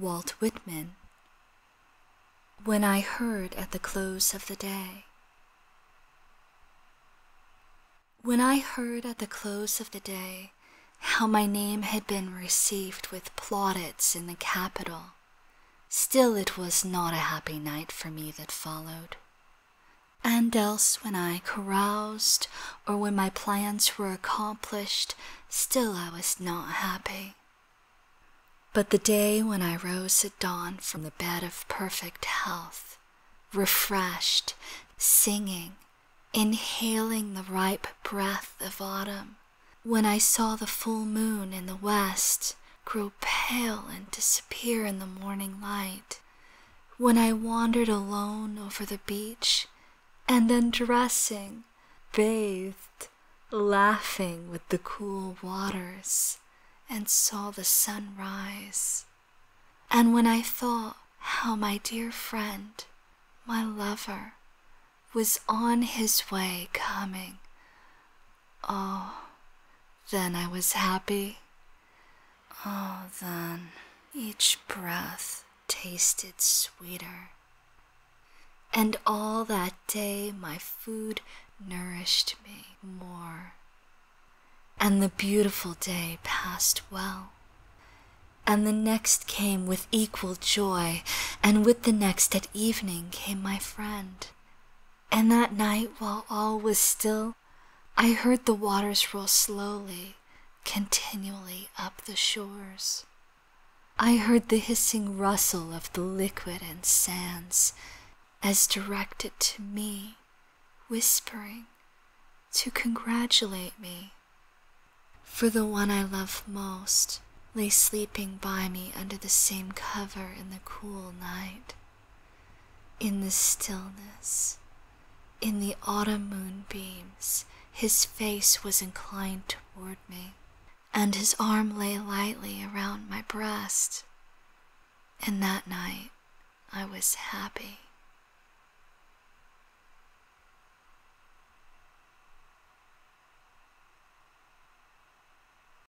Walt Whitman. When I heard at the close of the day. When I heard at the close of the day how my name had been received with plaudits in the capital, still it was not a happy night for me that followed. And else when I caroused, or when my plans were accomplished, still I was not happy. But the day when I rose at dawn from the bed of perfect health, refreshed, singing, inhaling the ripe breath of autumn, when I saw the full moon in the west grow pale and disappear in the morning light, when I wandered alone over the beach, and then dressing, bathed, laughing with the cool waters, and saw the sun rise. And when I thought how my dear friend, my lover, was on his way coming, oh, then I was happy. Oh, then each breath tasted sweeter. And all that day my food nourished me more. And the beautiful day passed well. And the next came with equal joy, and with the next at evening came my friend. And that night, while all was still, I heard the waters roll slowly, continually up the shores. I heard the hissing rustle of the liquid and sands, as directed to me, whispering to congratulate me. For the one I love most lay sleeping by me under the same cover in the cool night. In the stillness, in the autumn moonbeams, his face was inclined toward me, and his arm lay lightly around my breast. And that night I was happy.